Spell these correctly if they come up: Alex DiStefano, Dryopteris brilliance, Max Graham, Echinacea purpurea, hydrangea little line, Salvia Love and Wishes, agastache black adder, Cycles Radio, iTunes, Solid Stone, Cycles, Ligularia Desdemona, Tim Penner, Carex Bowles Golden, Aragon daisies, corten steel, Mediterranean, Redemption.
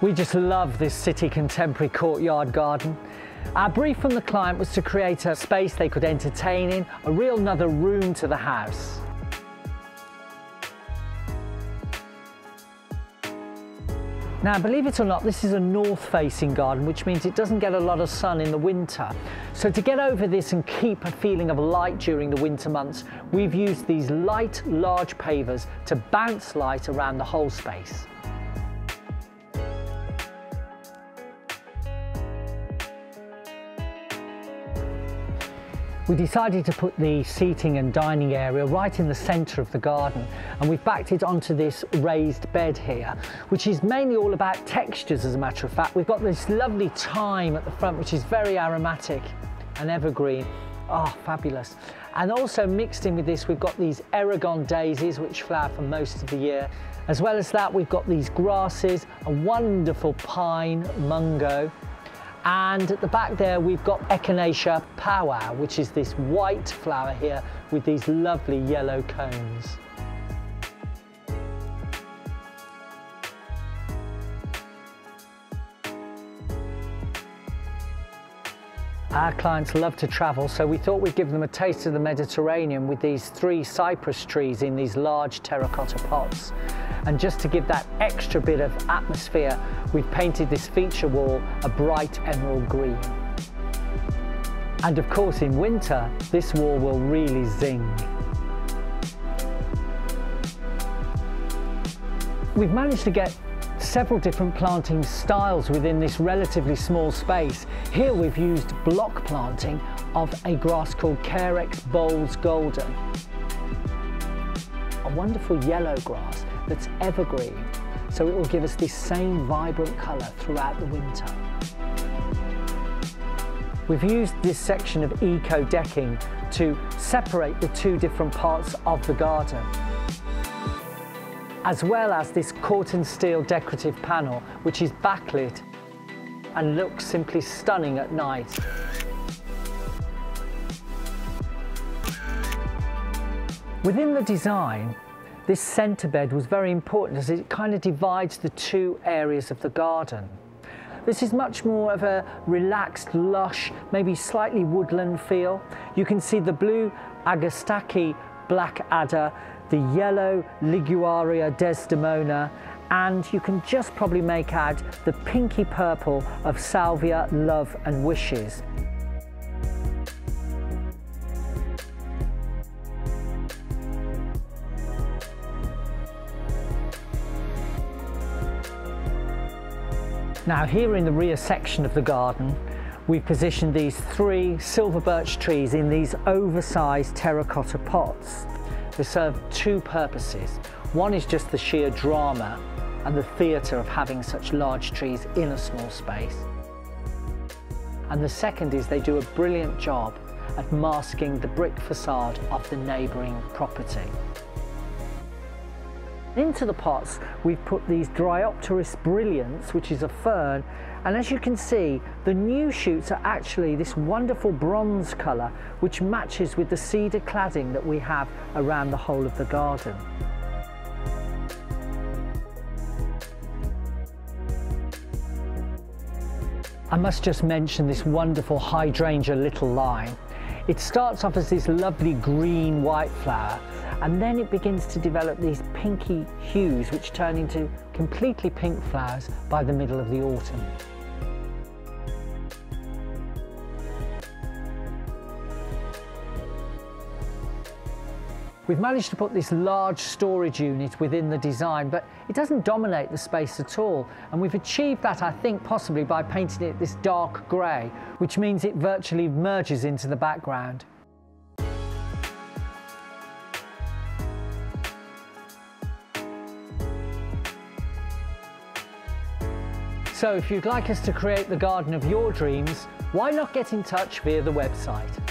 We just love this city contemporary courtyard garden. Our brief from the client was to create a space they could entertain in, a real another room to the house. Now, believe it or not, this is a north-facing garden, which means it doesn't get a lot of sun in the winter. So to get over this and keep a feeling of light during the winter months, we've used these light, large pavers to bounce light around the whole space. We decided to put the seating and dining area right in the centre of the garden, and we've backed it onto this raised bed here, which is mainly all about textures. As a matter of fact, we've got this lovely thyme at the front, which is very aromatic and evergreen. Oh, fabulous. And also mixed in with this, we've got these Aragon daisies, which flower for most of the year. As well as that, we've got these grasses, a wonderful pine, mungo. And at the back there, we've got Echinacea purpurea, which is this white flower here with these lovely yellow cones. Our clients love to travel, so we thought we'd give them a taste of the Mediterranean with these 3 cypress trees in these large terracotta pots. And just to give that extra bit of atmosphere, we've painted this feature wall a bright emerald green. And of course, in winter, this wall will really zing. We've managed to get several different planting styles within this relatively small space. Here we've used block planting of a grass called Carex Bowles Golden. A wonderful yellow grass that's evergreen, so it will give us this same vibrant colour throughout the winter. We've used this section of eco decking to separate the 2 different parts of the garden, as well as this corten steel decorative panel, which is backlit and looks simply stunning at night. Within the design, this centre bed was very important, as it kind of divides the 2 areas of the garden. This is much more of a relaxed, lush, maybe slightly woodland feel. You can see the blue agastache black adder, the yellow Ligularia Desdemona, and you can just probably make out the pinky purple of Salvia Love and Wishes. Now, here in the rear section of the garden, we've positioned these 3 silver birch trees in these oversized terracotta pots. They serve 2 purposes. One is just the sheer drama and the theatre of having such large trees in a small space. And the second is they do a brilliant job at masking the brick facade of the neighbouring property. Into the pots, we've put these Dryopteris brilliance, which is a fern, and as you can see, the new shoots are actually this wonderful bronze colour, which matches with the cedar cladding that we have around the whole of the garden. I must just mention this wonderful hydrangea little line. It starts off as this lovely green white flower, and then it begins to develop these pinky hues, which turn into completely pink flowers by the middle of the autumn. We've managed to put this large storage unit within the design, but it doesn't dominate the space at all. And we've achieved that, I think, possibly by painting it this dark grey, which means it virtually merges into the background. So if you'd like us to create the garden of your dreams, why not get in touch via the website?